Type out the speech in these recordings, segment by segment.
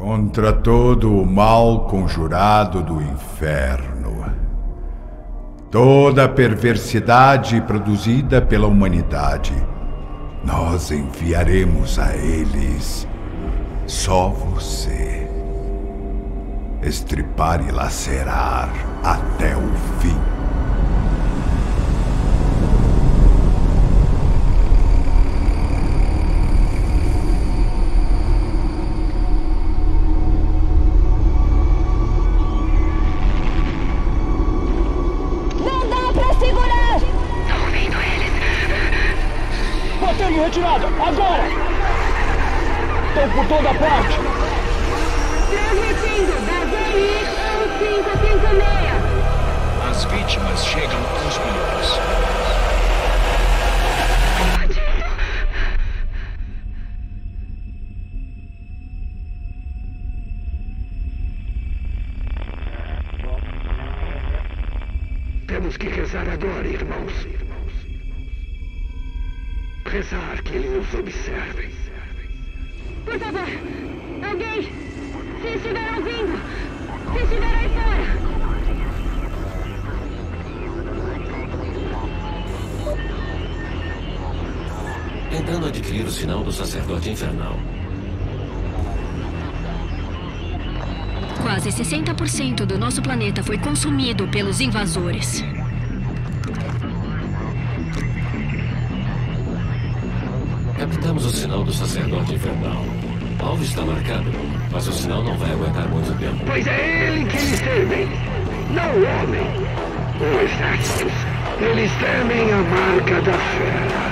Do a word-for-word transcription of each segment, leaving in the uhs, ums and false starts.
Contra todo o mal conjurado do inferno, toda a perversidade produzida pela humanidade, nós enviaremos a eles só você. Estripar e lacerar até o fim. Retirada! Agora! Estão por toda parte! Transmitindo da D I um cinco cinco seis! As vítimas chegam aos milhões. Temos que rezar agora, irmãos. Rezar que eles nos observem. Por favor, alguém, se estiver ouvindo, se estiver aí fora. Tentando adquirir o sinal do sacerdote infernal. Quase sessenta por cento do nosso planeta foi consumido pelos invasores. Captamos o sinal do sacerdote infernal. O alvo está marcado, mas o sinal não vai aguentar muito tempo. Pois é ele que eles temem, não o homem. Ou exércitos, eles temem a marca da fera.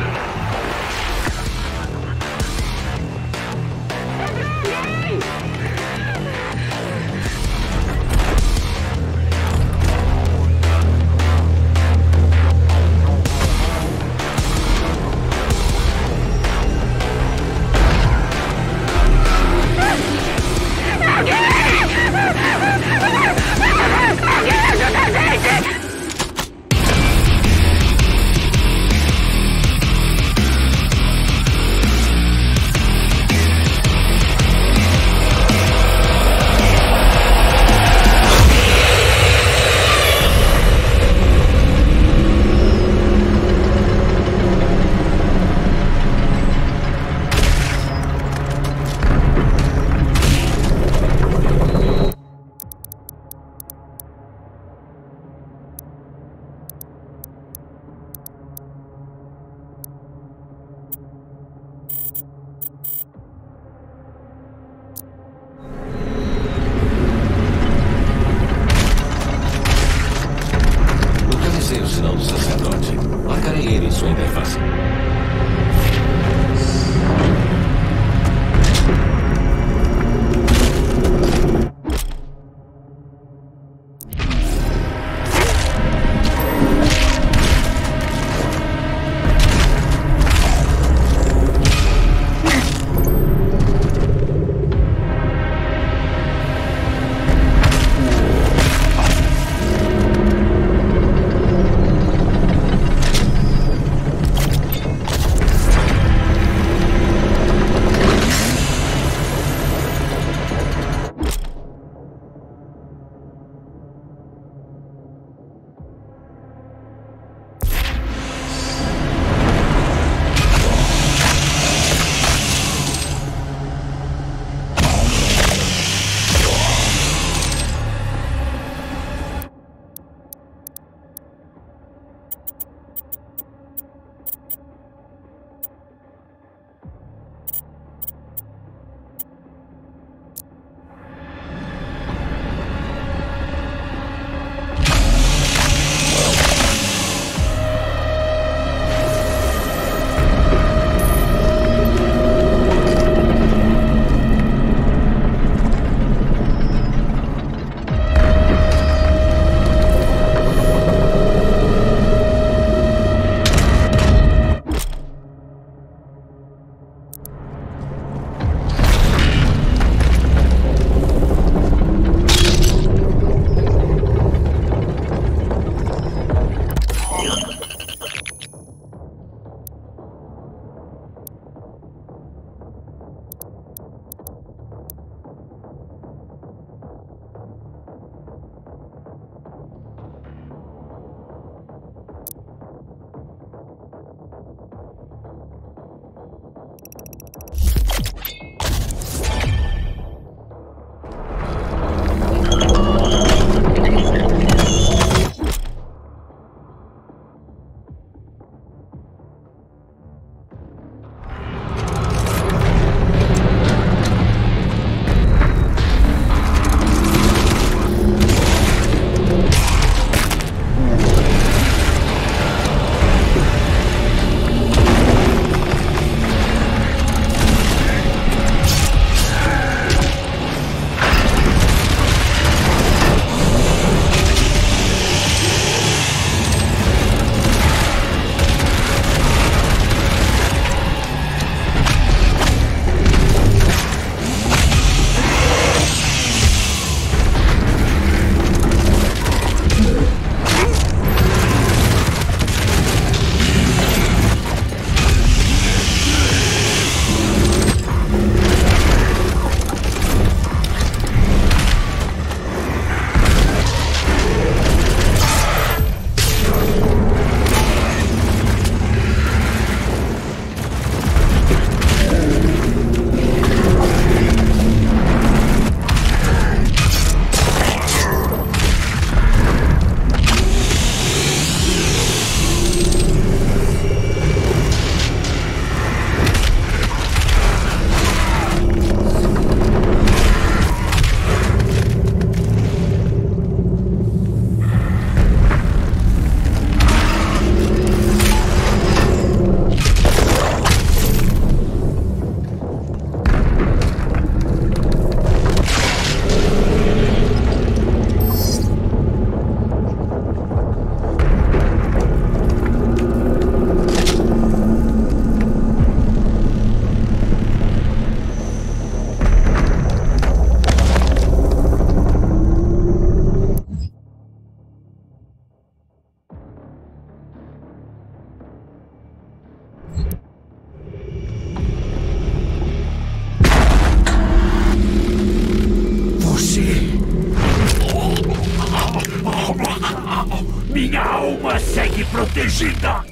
Digita!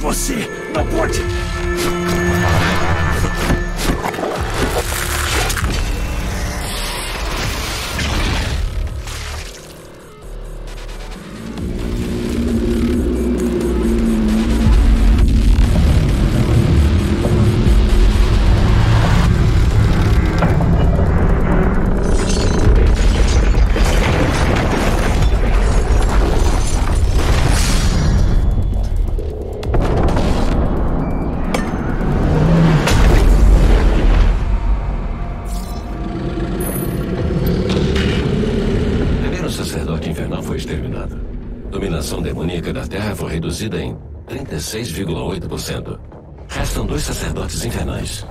Você não pode... reduzida em trinta e seis vírgula oito por cento. Restam dois sacerdotes infernais.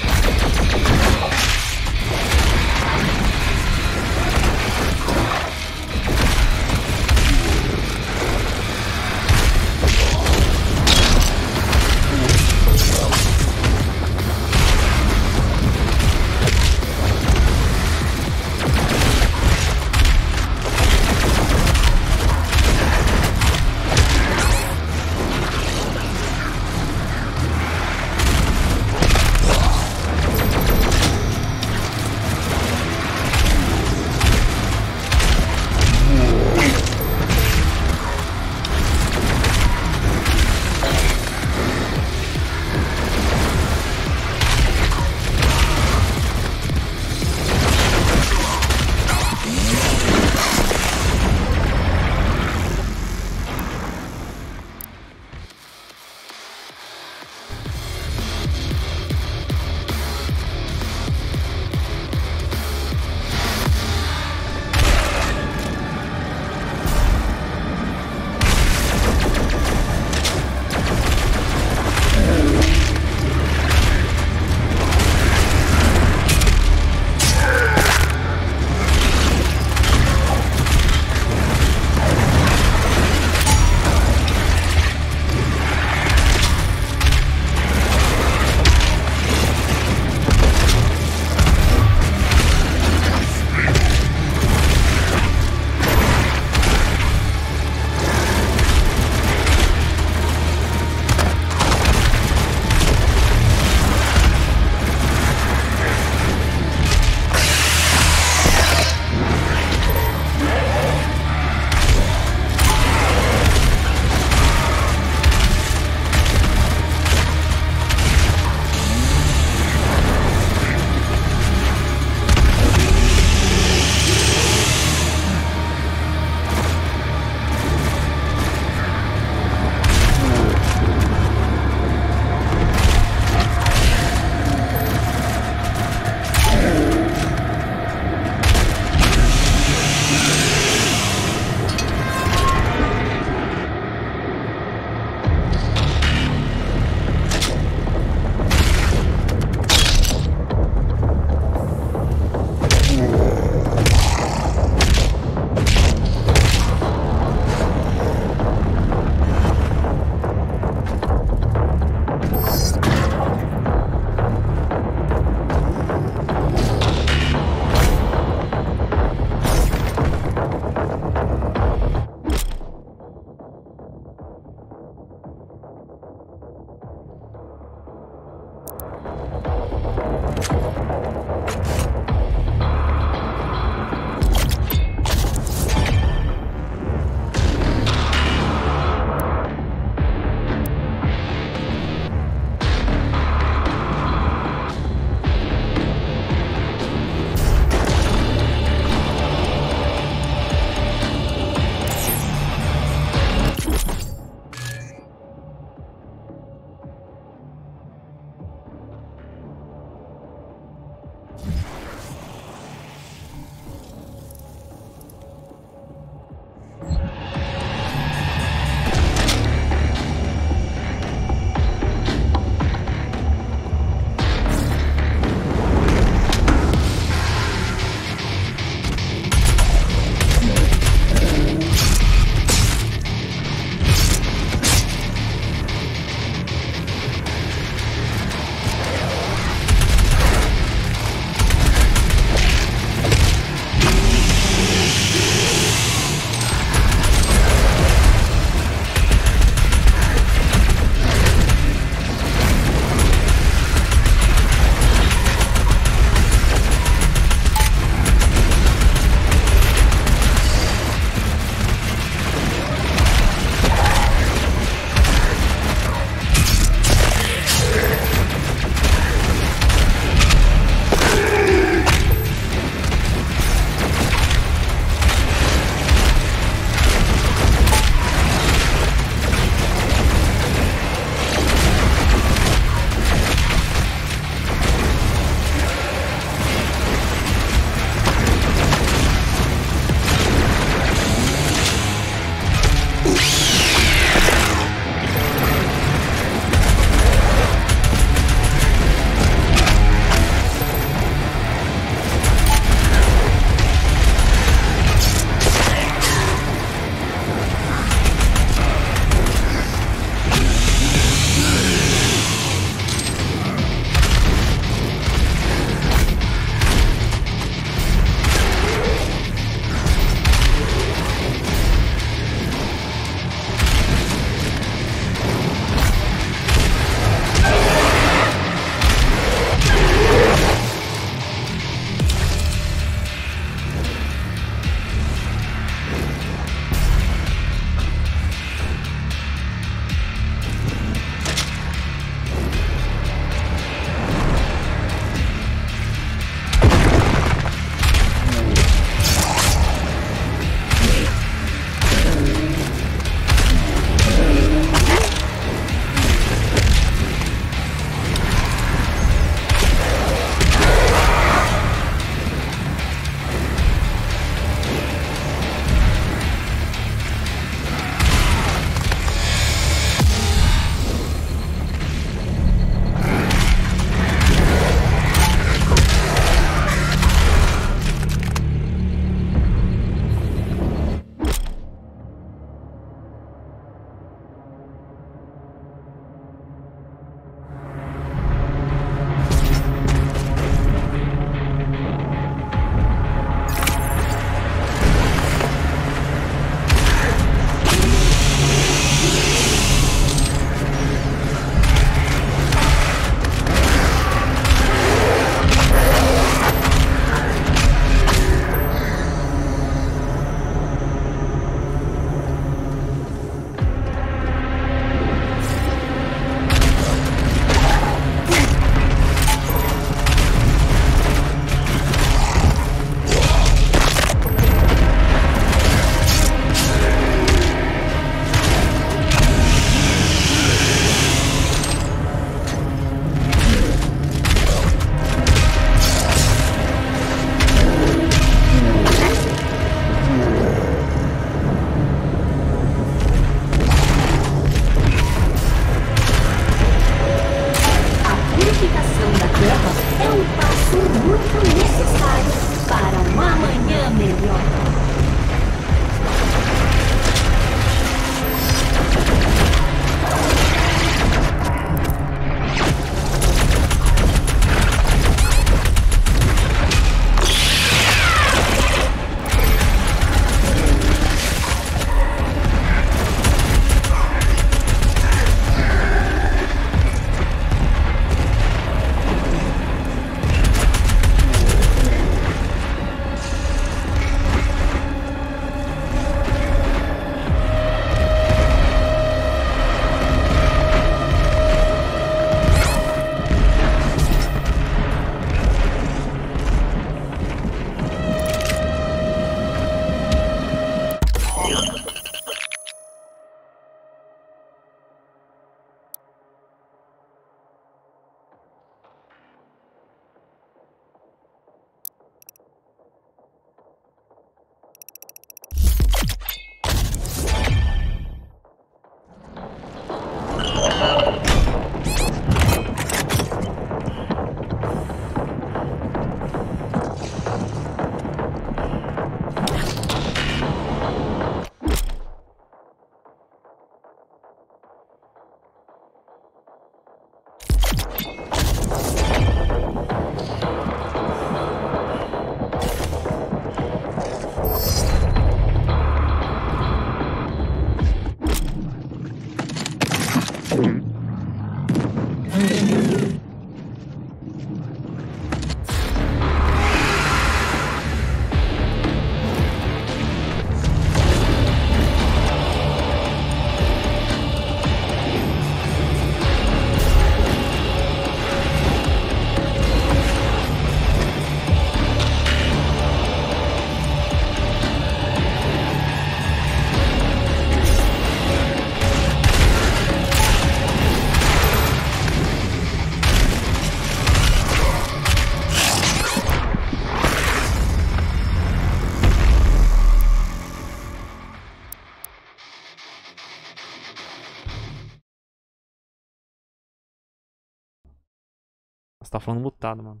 tá falando mutado, mano.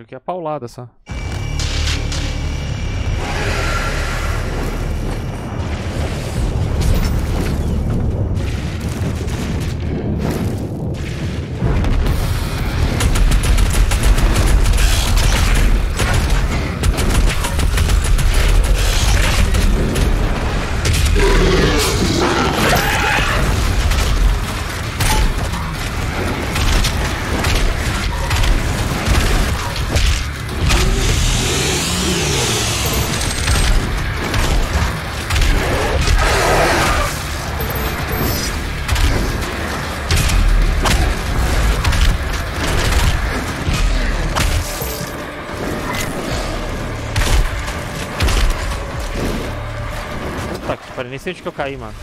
Acho que é paulada essa. Nem sei onde que eu caí, mano.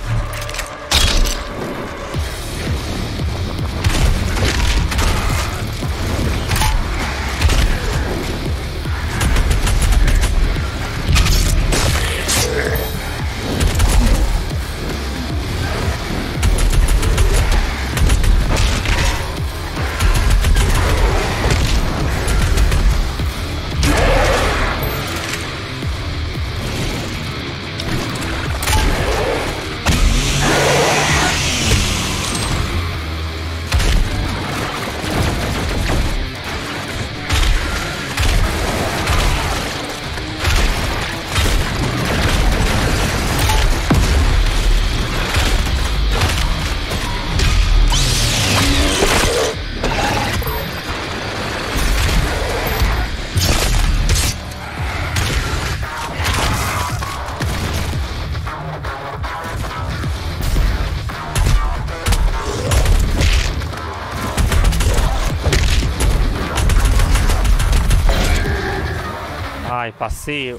Ai, passei...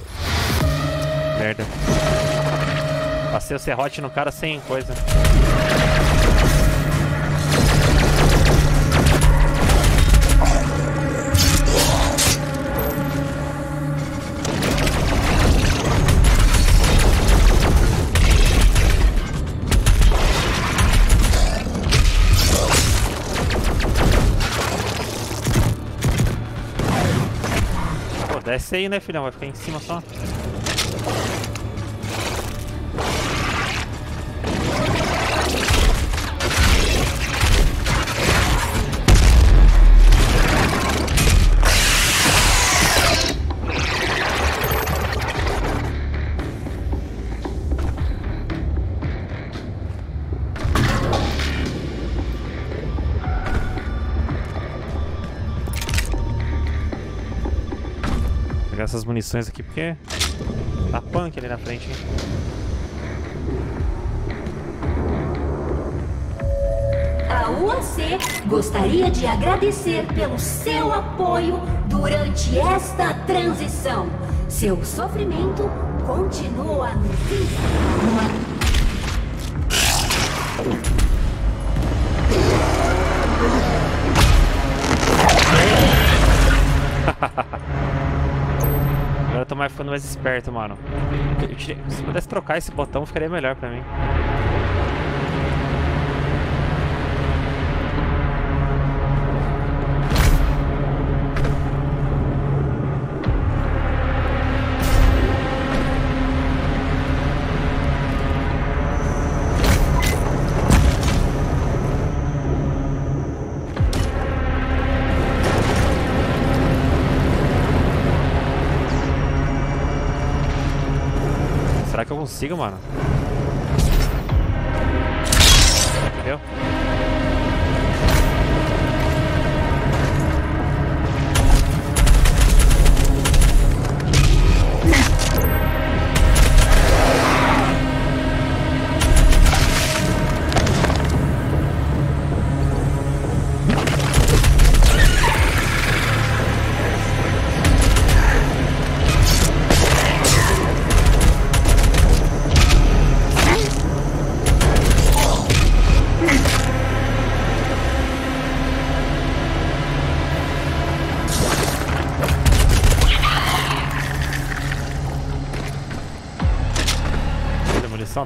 Merda. Passei o serrote no cara sem coisa. Desce aí, né, filhão? Vai ficar em cima só. Essas munições aqui, porque tá punk ali na frente, hein? A U A C gostaria de agradecer pelo seu apoio durante esta transição. Seu sofrimento continua no fim. Eu tô mais ficando mais esperto, mano. Eu tirei... Se pudesse trocar esse botão, ficaria melhor pra mim. Será que eu consigo, mano? Entendeu?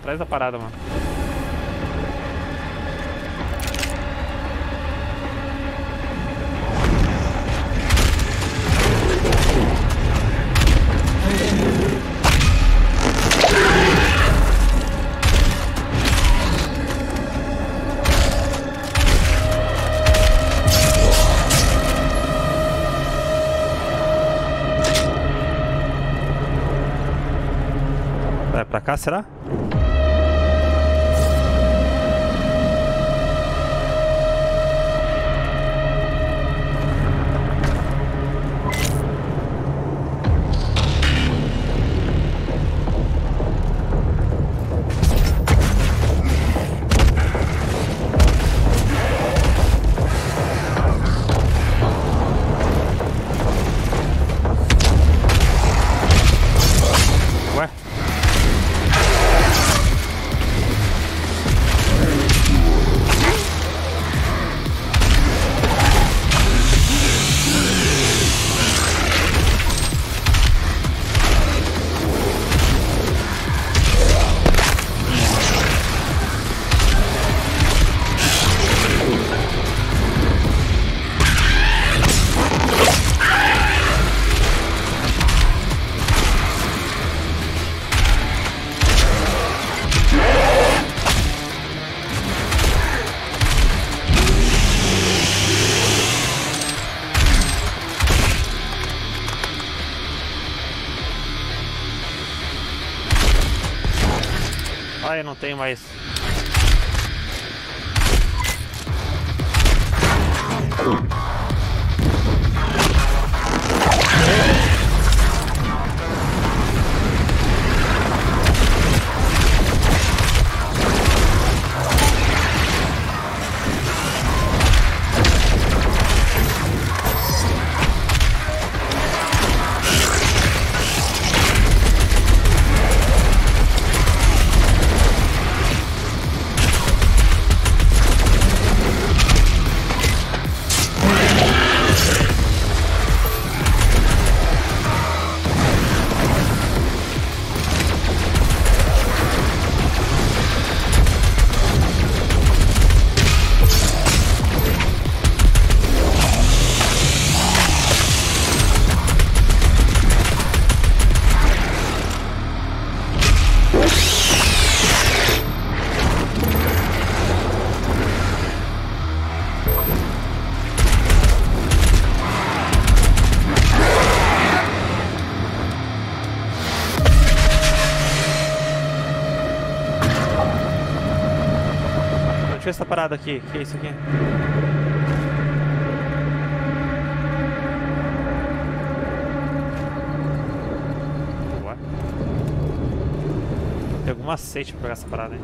Atrás da parada, mano. pra cá, será? Eu não tenho mais. Essa parada aqui, que é isso aqui? Ué? Tem algum macete pra pegar essa parada, hein?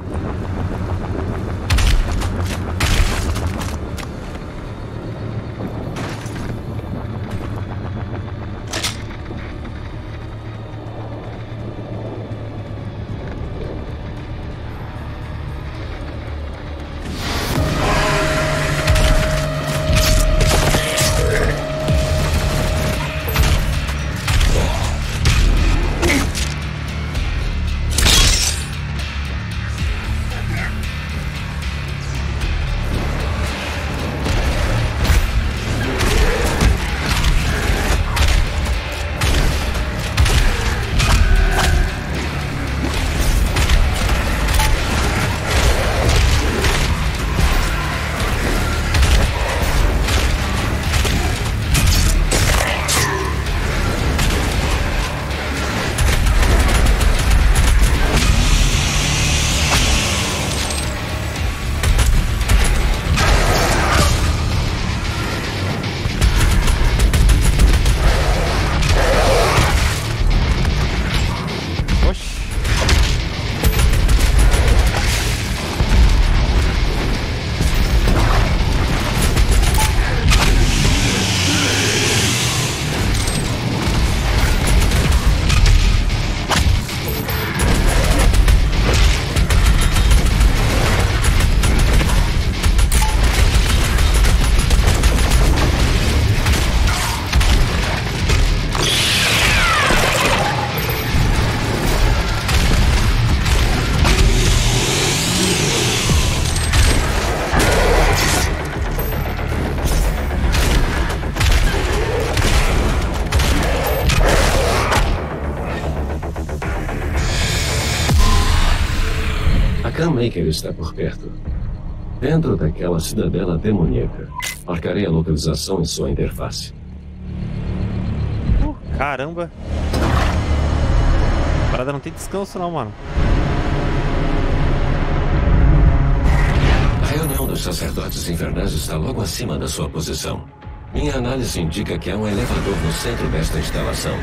Kamekia está por perto, dentro daquela cidadela demoníaca. Marcarei a localização em sua interface. Uh, caramba! parada não tem descanso não, mano. A reunião dos sacerdotes infernais está logo acima da sua posição. Minha análise indica que há um elevador no centro desta instalação.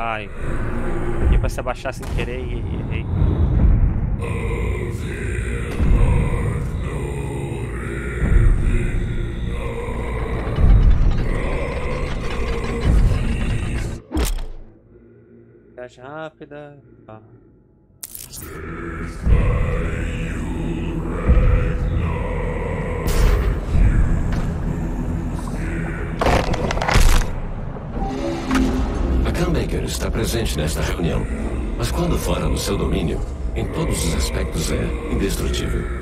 Ai, ia pra se abaixar sem querer e errei. Rápida, ah. A Kamekia está presente nesta reunião, mas quando fora do seu domínio, em todos os aspectos é indestrutível.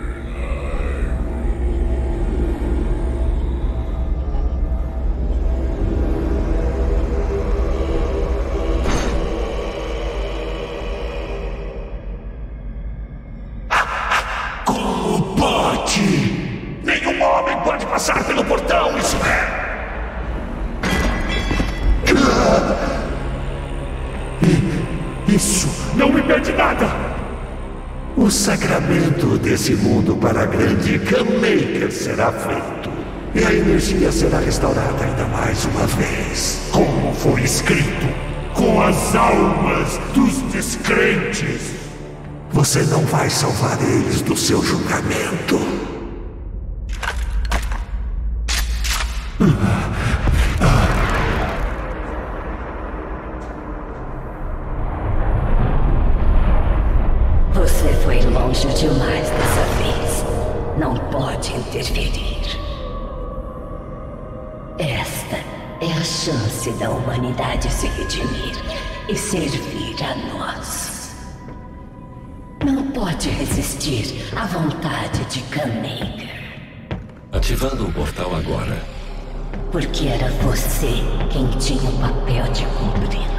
Esse mundo para a grande Kamekia será feito. E a energia será restaurada ainda mais uma vez. Como foi escrito, com as almas dos descrentes. Você não vai salvar eles do seu julgamento. Da humanidade se redimir e servir a nós. Não pode resistir à vontade de Kamekia. Ativando o portal agora. Porque era você quem tinha o papel de cumpri-la.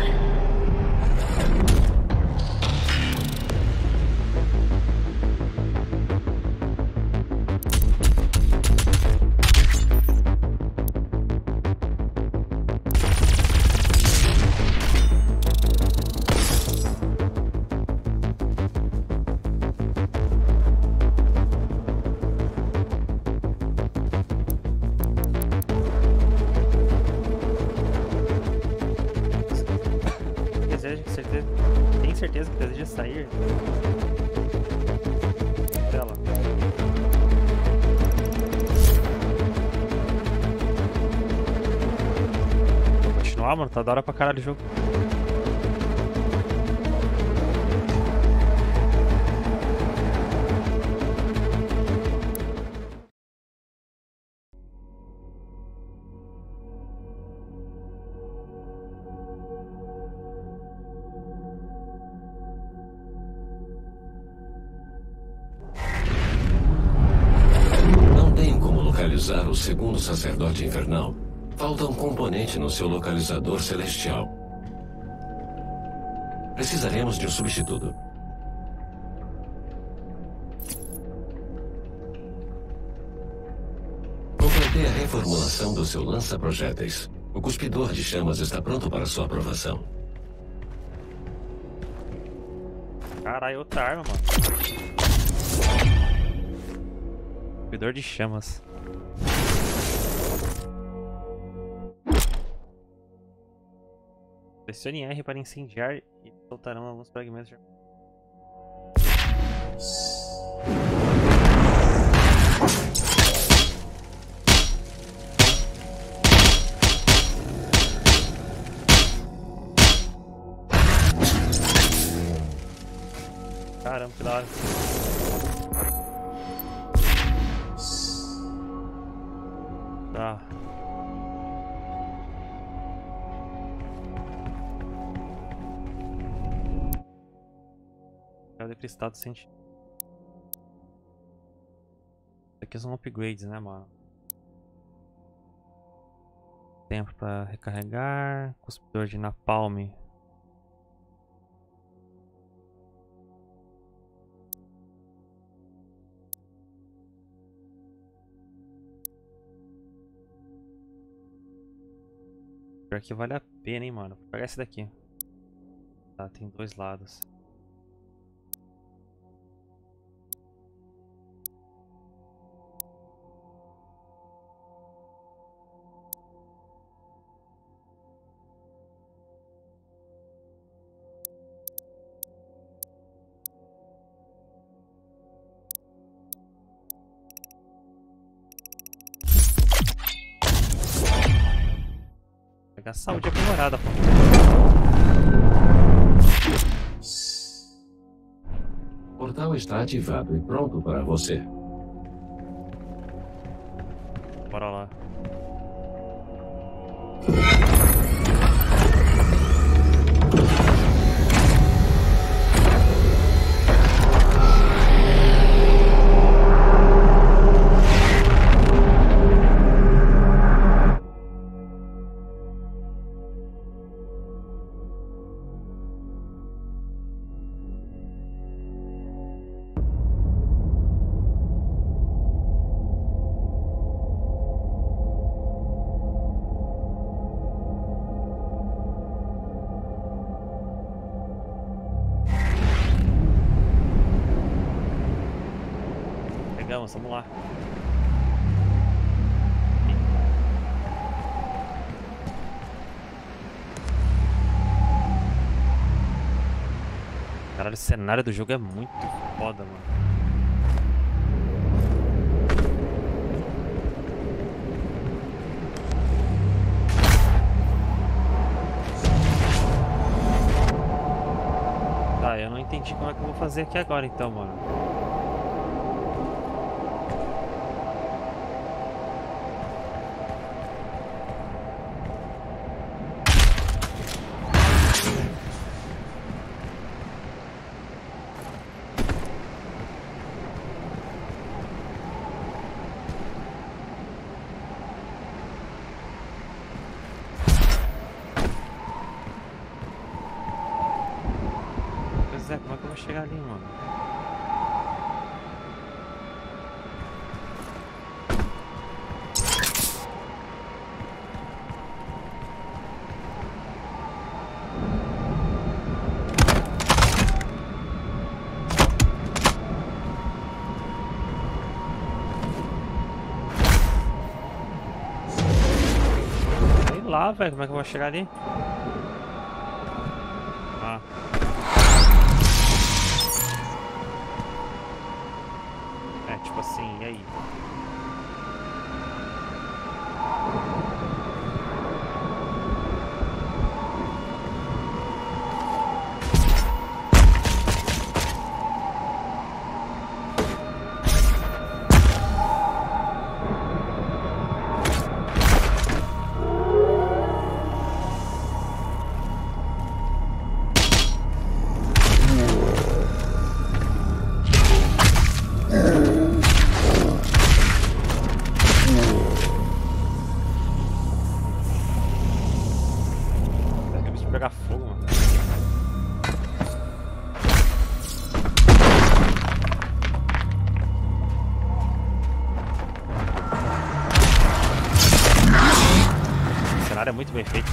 Mano, tá da hora pra caralho o jogo. Não tem como localizar o segundo sacerdote infernal. Falta um componente no seu localizador celestial. Precisaremos de um substituto. Completei a reformulação do seu lança-projéteis. O cuspidor de chamas está pronto para sua aprovação. Caralho, outra arma, mano. Cuspidor de chamas. Pressione R para incendiar e soltarão alguns fragmentos de arma. Caramba, que da hora. Tá. Cristal do sentido. Aqui são upgrades, né, mano? Tempo pra recarregar. Cuspidor de napalm. Pior que vale a pena, hein, mano. Vou pegar esse daqui. Tá, tem dois lados. A saúde aprimorada, pô. O portal está ativado e pronto para você. Bora lá. Vamos lá. Caralho, o cenário do jogo é muito foda, mano. Tá, eu não entendi como é que eu vou fazer aqui agora então, mano. Chegar ali, mano. Sei lá, velho, como é que eu vou chegar ali? Assim, e aí? É muito bem feito.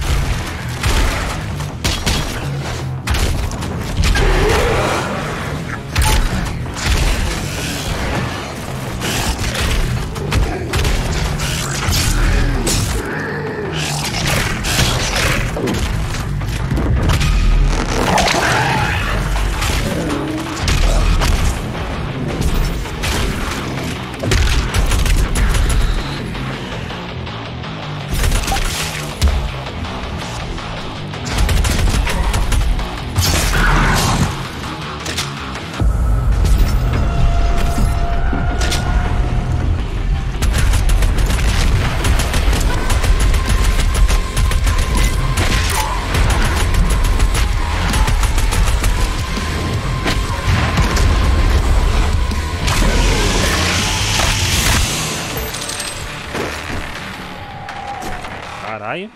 Caralho.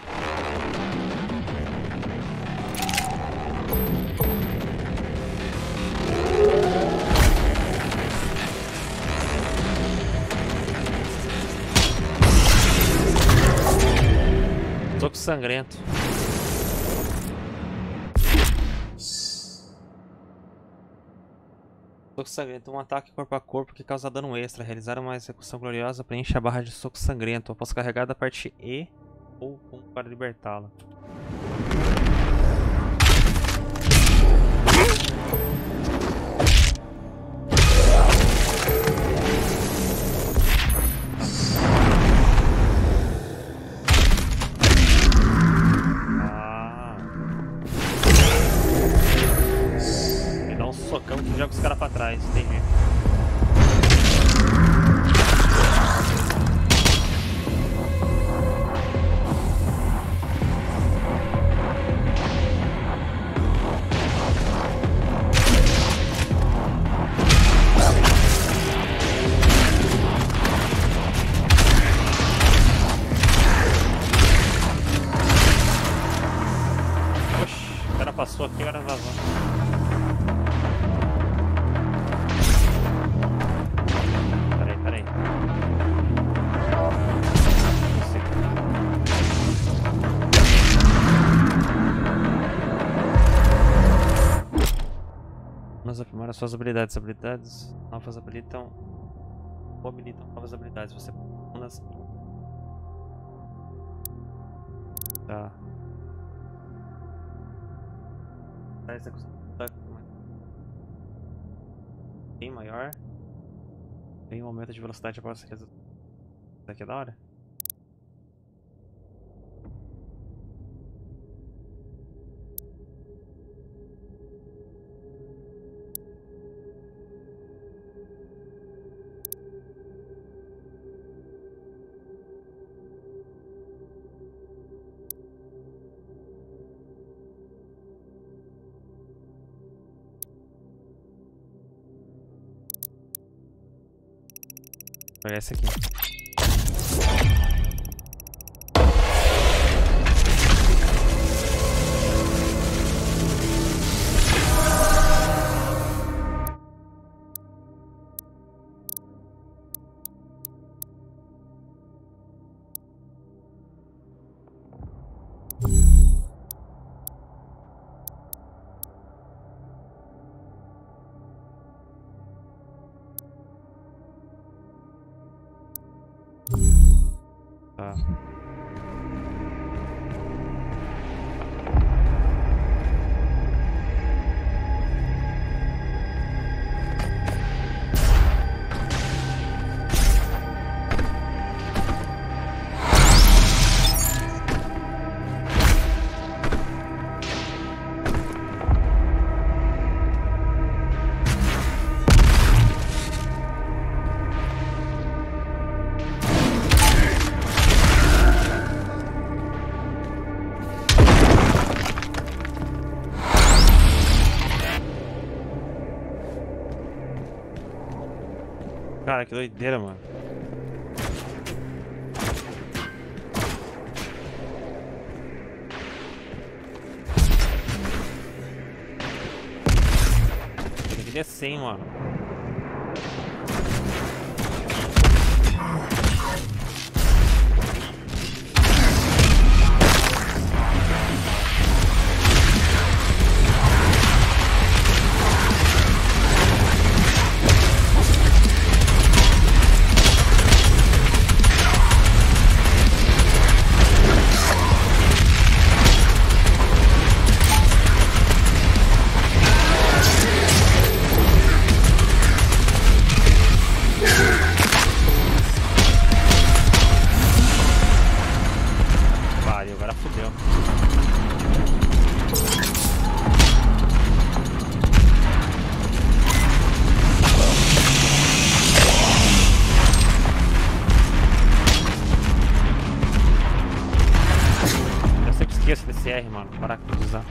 Tô com sangrento. Soco sangrento, um ataque corpo a corpo que causa dano extra. Realizar uma execução gloriosa preenche a barra de soco sangrento. Após carregar da parte E ou um para libertá-la. Joga os caras pra trás, entendi. Oxi, o cara passou aqui, agora vazou. As suas habilidades, habilidades novas habilitam ou habilitam novas habilidades. Você tá. Bem maior. Tem um aumento de velocidade após essa daqui é da hora. Vou pegar esse aqui. Cara, que doideira, mano. Tem que descer, hein, mano. Mano, para cruzar.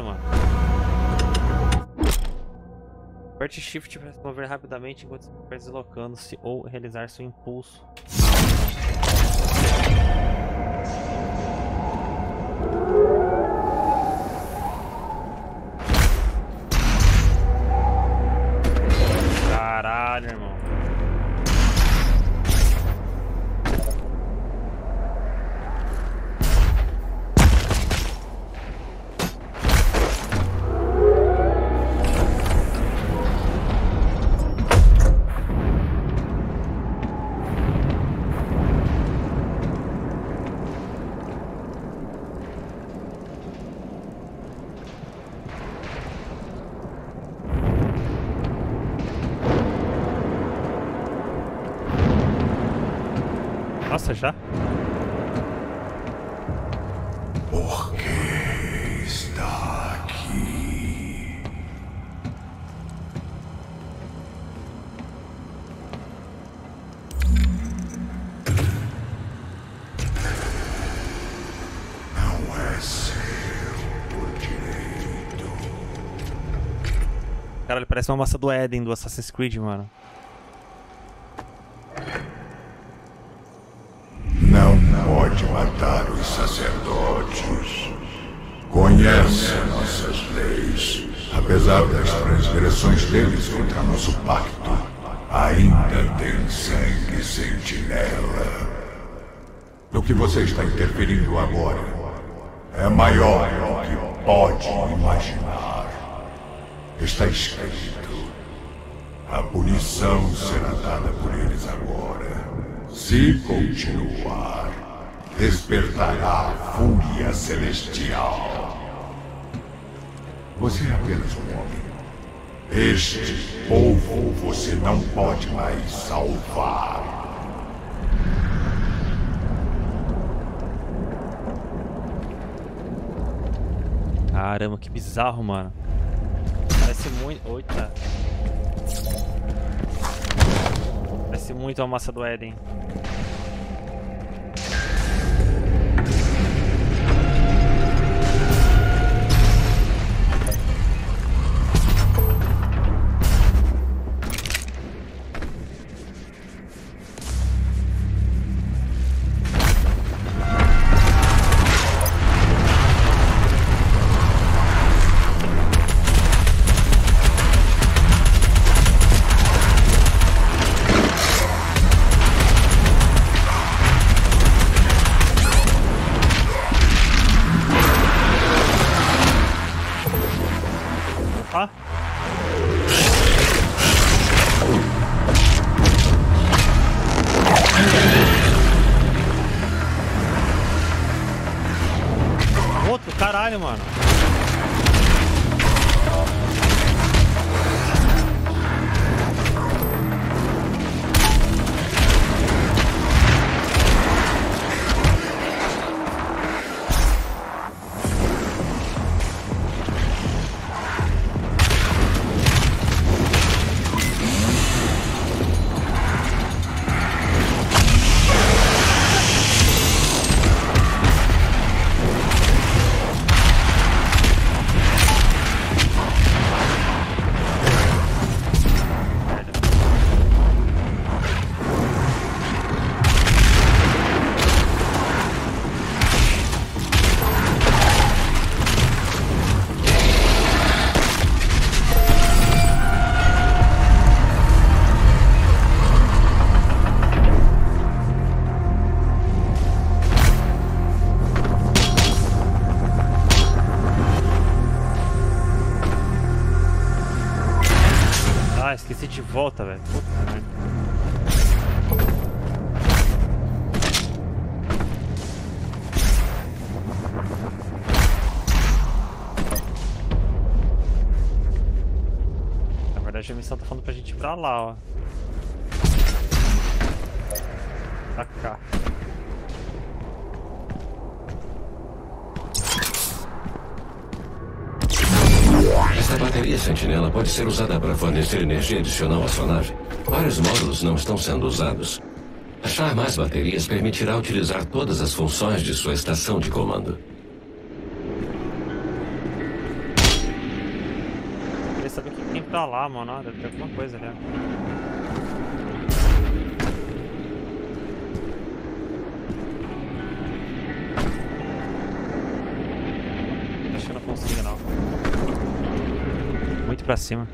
câmera, mano. Aperte Shift para se mover rapidamente enquanto se estiver deslocando-se ou realizar seu impulso. Caralho, irmão. Nossa, já? Por que está aqui? Não é seu por direito. Caralho, parece uma massa do Éden do Assassin's Creed, mano. Matar os sacerdotes. Conhece nossas leis. Apesar das transgressões deles contra nosso pacto, ainda tem sangue sentinela. O que você está interferindo agora é maior do que pode imaginar. Está escrito. A punição será dada por eles agora. Se continuar, despertará a fúria celestial. Você é apenas um homem. Este povo você não pode mais salvar. Caramba, que bizarro, mano. Parece muito... Oita. Parece muito a massa do Éden. Caralho, mano. De volta, velho. Na verdade, a missão tá falando pra gente ir pra lá, ó. Pra cá. Esta bateria sentinela pode ser usada para fornecer energia adicional à sua nave. Vários módulos não estão sendo usados. Achar mais baterias permitirá utilizar todas as funções de sua estação de comando. pra lá, mano. Deve ter alguma coisa ali. Acho que eu não consigo, não. Muito pra cima.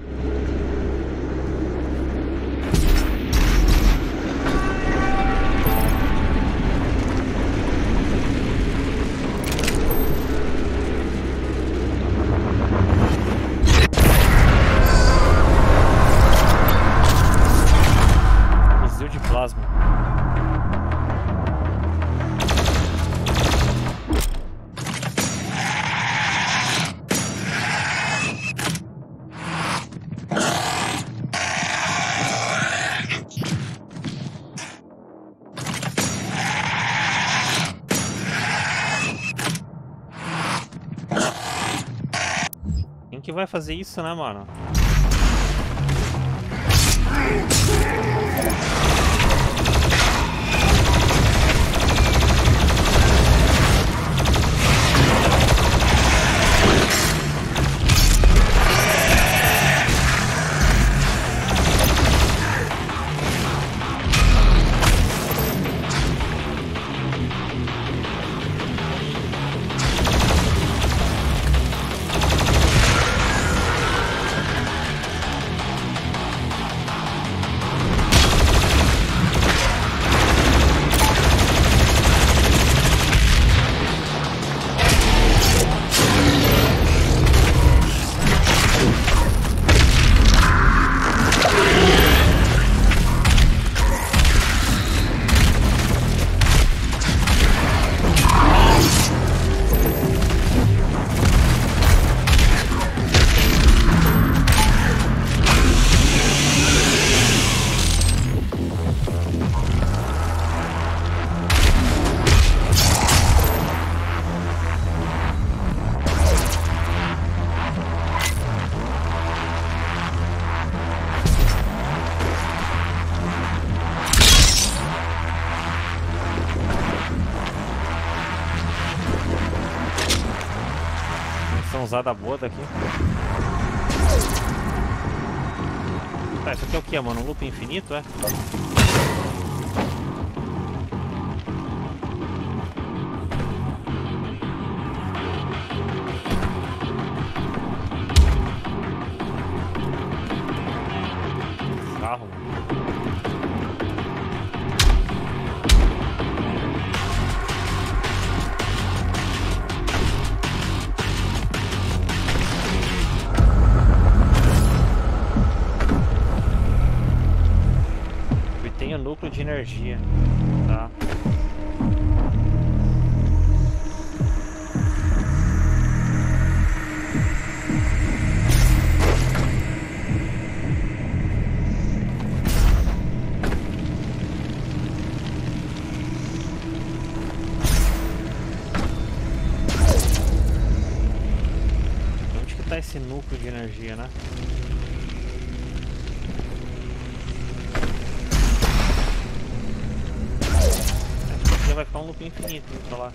Que vai fazer isso, né, mano? Usada boa daqui. Tá, isso aqui é o que, mano? Um loop infinito, é? Carro. Núcleo de energia, tá? Onde que tá esse núcleo de energia, né? Vai ficar um loop infinito pra lá.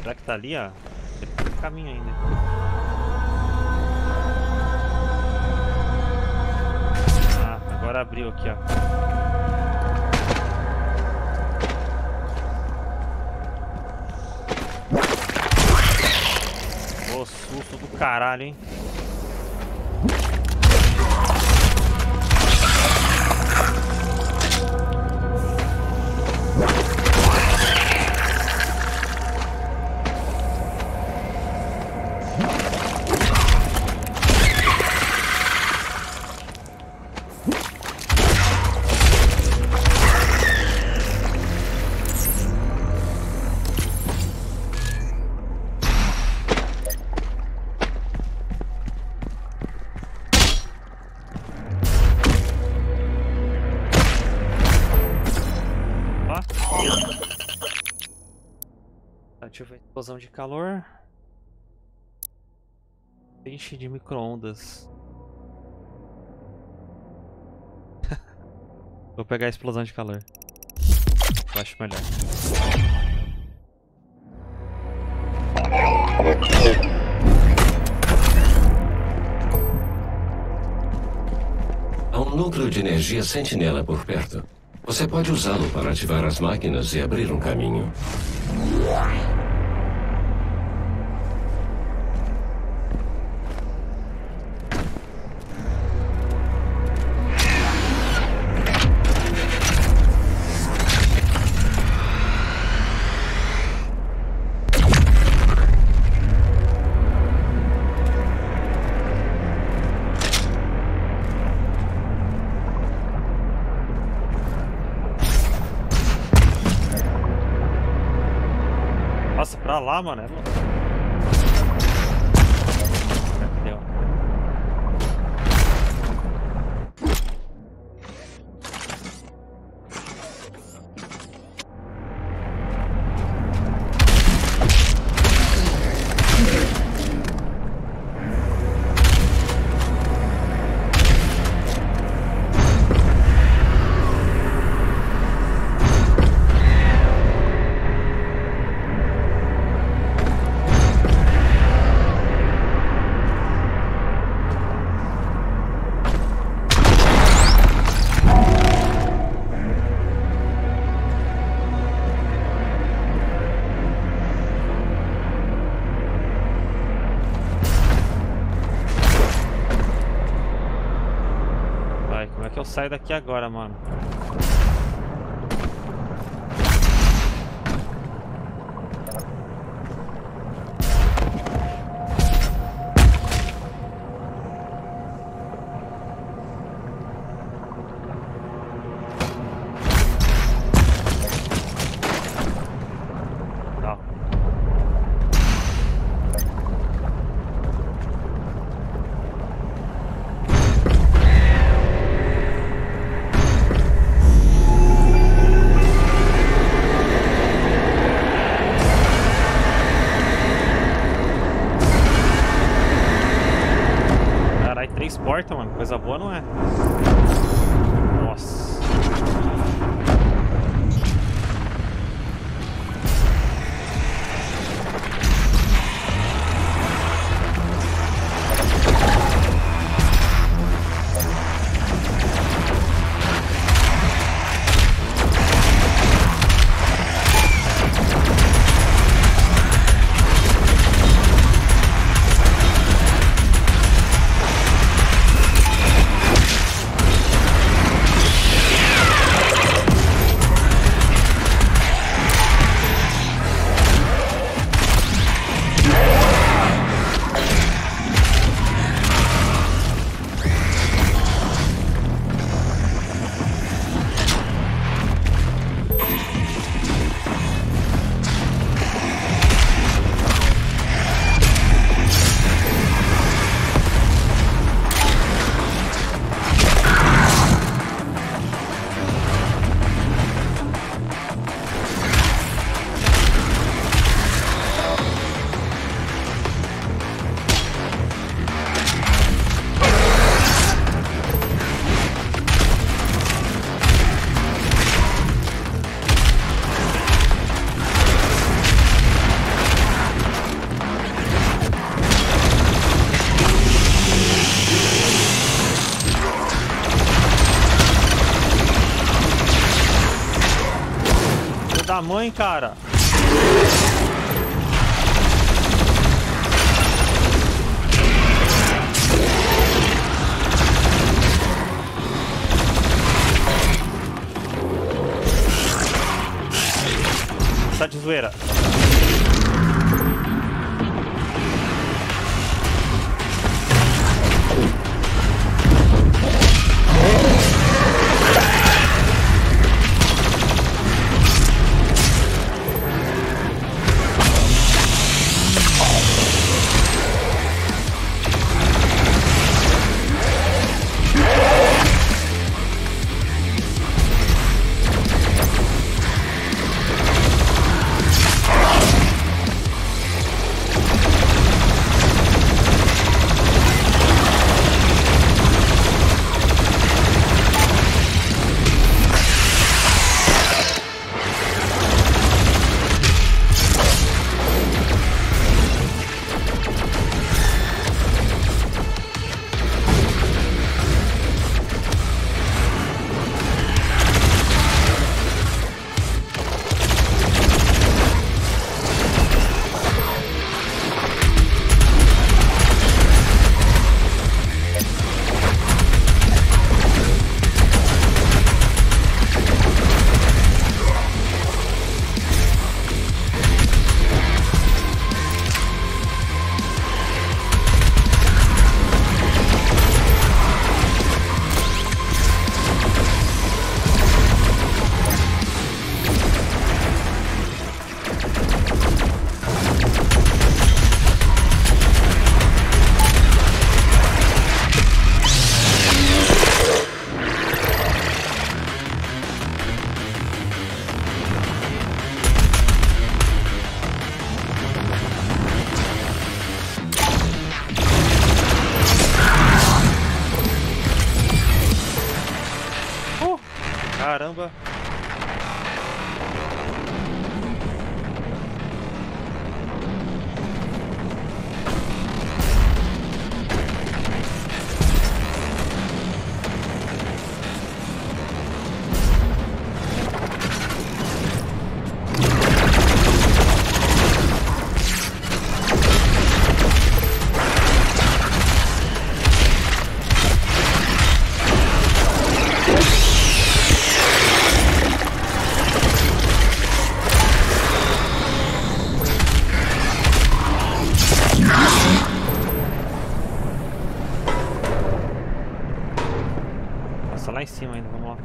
Será que tá ali, ó? Tem que ter um caminho ainda. Ah, agora abriu aqui, ó. Ô, susto do caralho, hein? Explosão de calor. Peixe de micro-ondas. Vou pegar a explosão de calor. Eu acho melhor. um núcleo de energia sentinela por perto. Você pode usá-lo para ativar as máquinas e abrir um caminho. Lá, mano. Sai daqui agora, mano. Mano, coisa boa não é? Nossa. Da mãe, cara. Tá de zoeira. Caramba. Lá em cima ainda, vamos lá.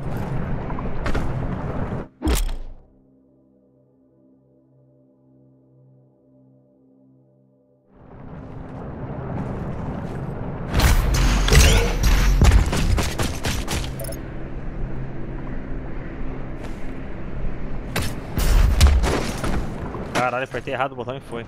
Caralho, apertei errado o botão e foi.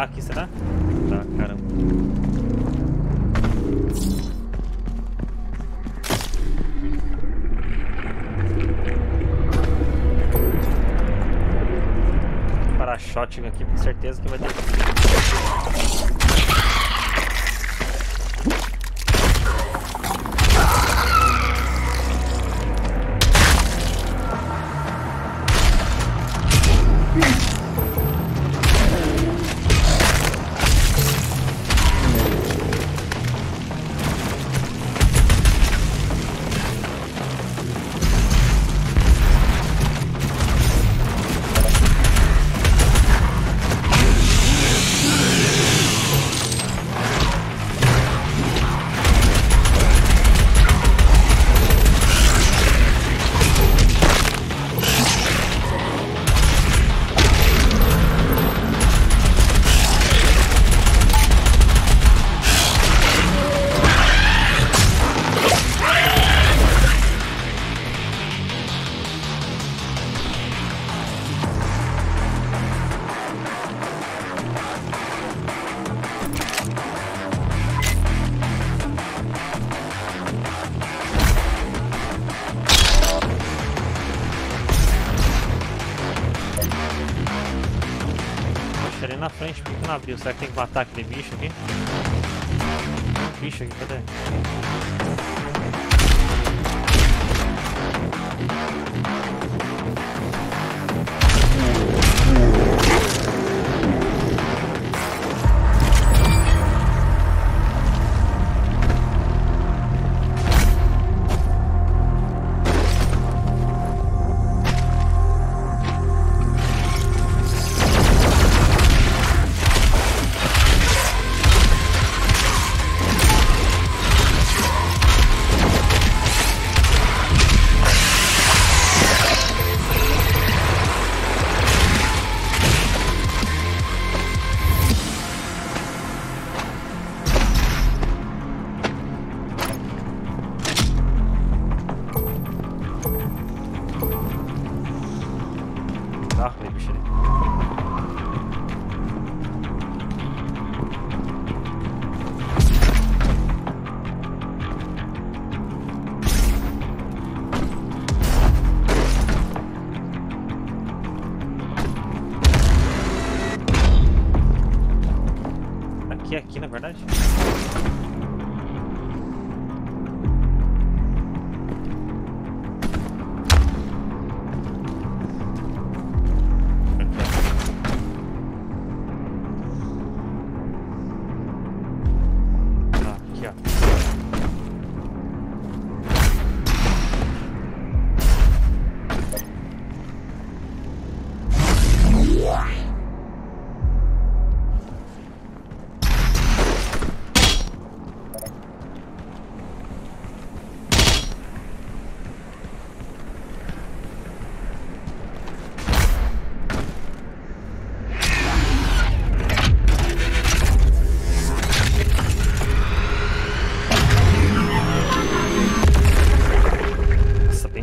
Aqui, será? Tá, caramba. Vou parar a shotgun aqui, com certeza que vai ter. Na frente, porque não abriu? Será que tem que matar aquele bicho aqui? Bicho aqui, cadê? que é aqui, na verdade?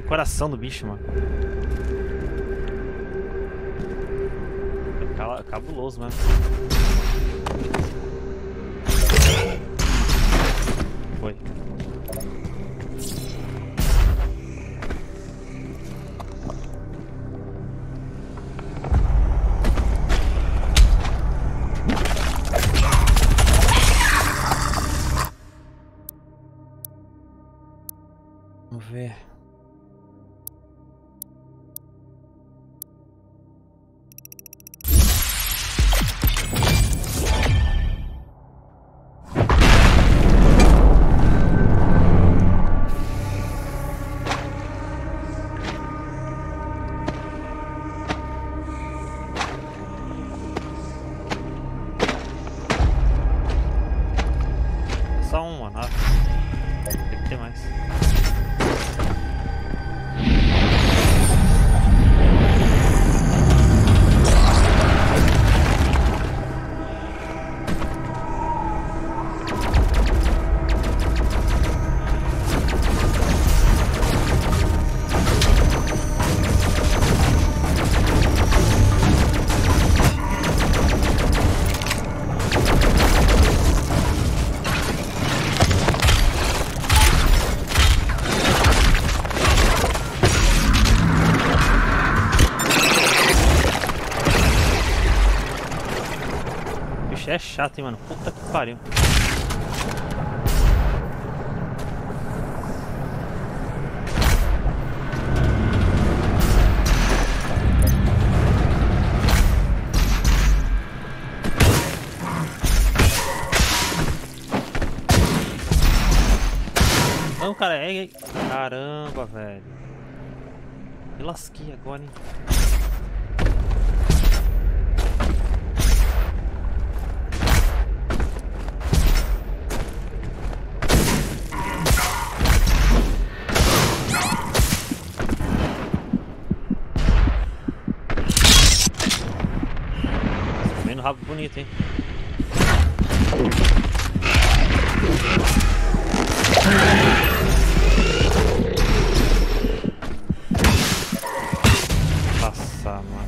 Coração do bicho, mano. É cabuloso mesmo. Foi. Vamos ver. É chato, hein, mano. Puta que pariu. Não, cara, é... Caramba, velho. Me lasquei agora, hein. Rabo bonito, hein? Passar, mano.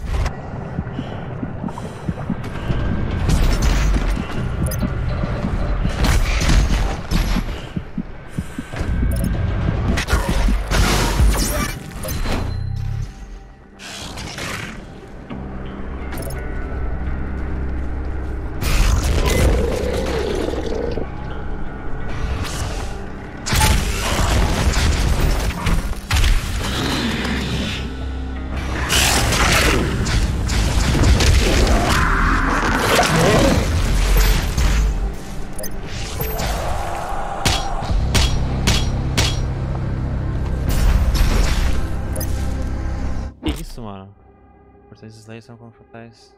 Esses Slayer são confrontais.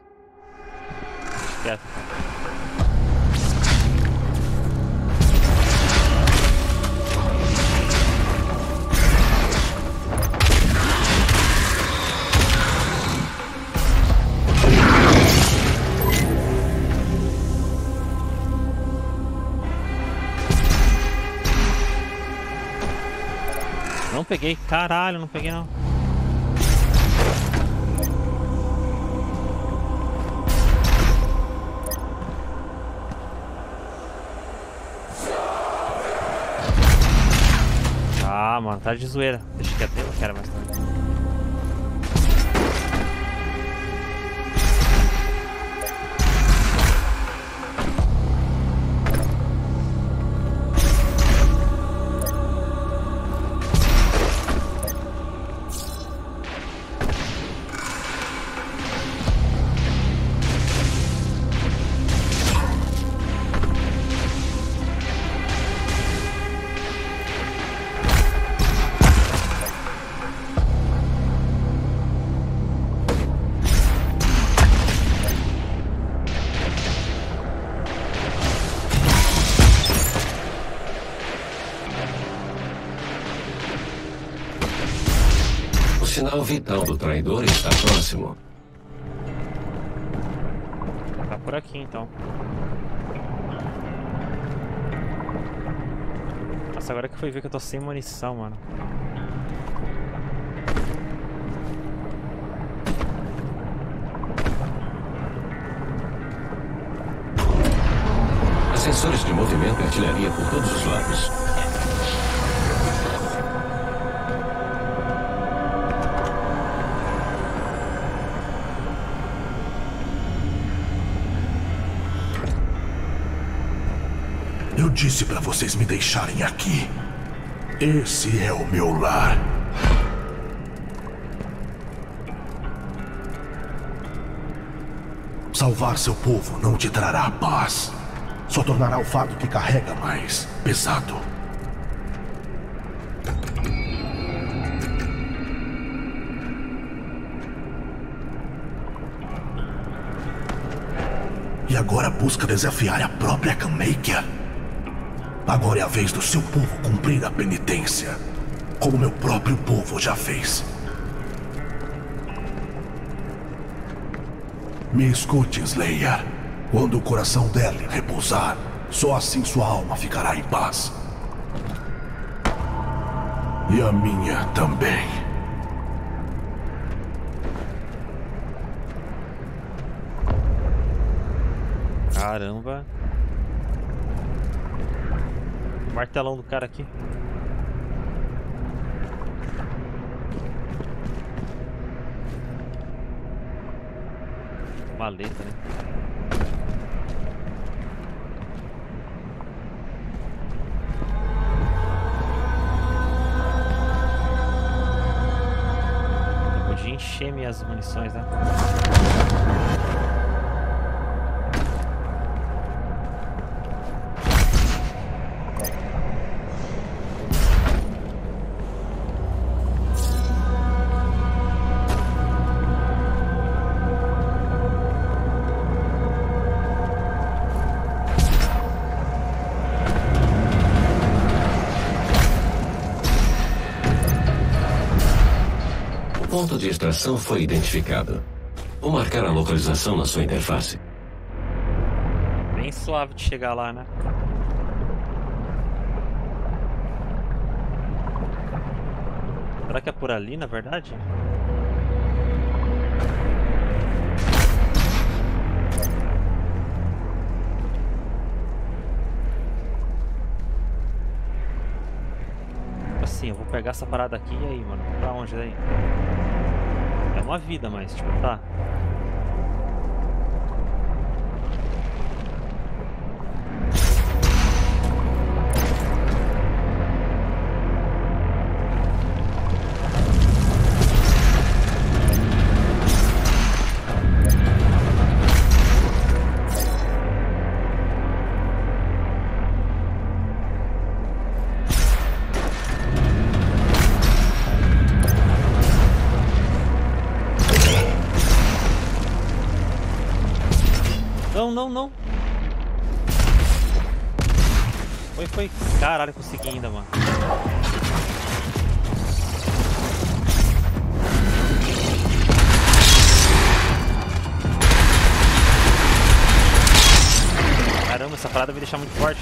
Quieto. Não peguei, caralho, não peguei não. Ah, mano, tá de zoeira. Deixa que até eu quero mais também. A alvidão do traidor está próximo. Tá por aqui então. Nossa, agora que eu fui ver que eu tô sem munição, mano. Sensores de movimento e artilharia por todos os lados. Eu disse pra vocês me deixarem aqui. Esse é o meu lar. Salvar seu povo não te trará paz. Só tornará o fardo que carrega mais pesado. E agora busca desafiar a própria Kamekia. Agora é a vez do seu povo cumprir a penitência, como meu próprio povo já fez. Me escute, Slayer. Quando o coração dela repousar, só assim sua alma ficará em paz. E a minha também. Caramba. O martelão do cara aqui. Maleta, né? Encher minhas munições, né? O ponto de extração foi identificado. Vou marcar a localização na sua interface. Bem suave de chegar lá, né? Será que é por ali, na verdade? Assim, eu vou pegar essa parada aqui e aí, mano? Pra onde daí? Uma vida, mas tipo, tá. Não, não. Foi, foi. Caralho, consegui ainda, mano. Caramba, essa parada vai deixar muito forte.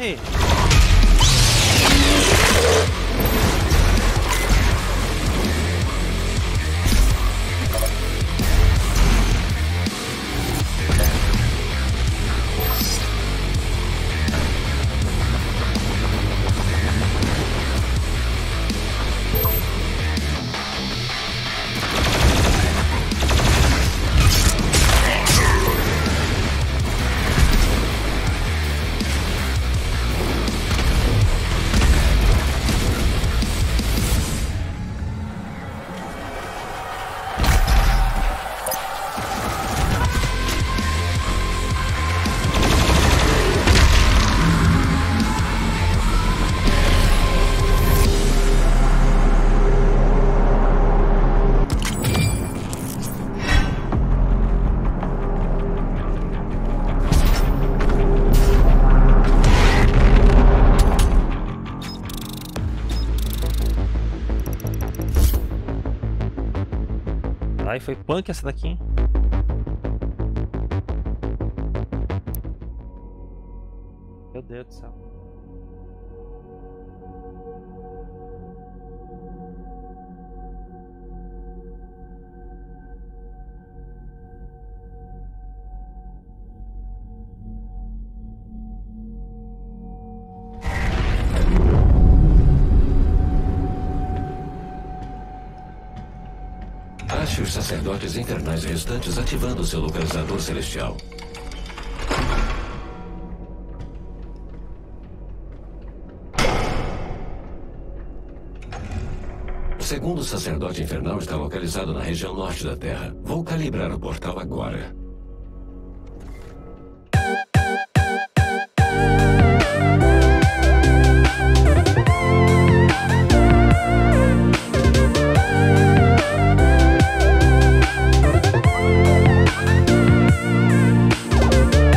morre! Aí foi punk essa daqui, hein? Meu Deus do céu. Os sacerdotes infernais restantes ativando seu localizador celestial. O segundo sacerdote infernal está localizado na região norte da Terra. Vou calibrar o portal agora.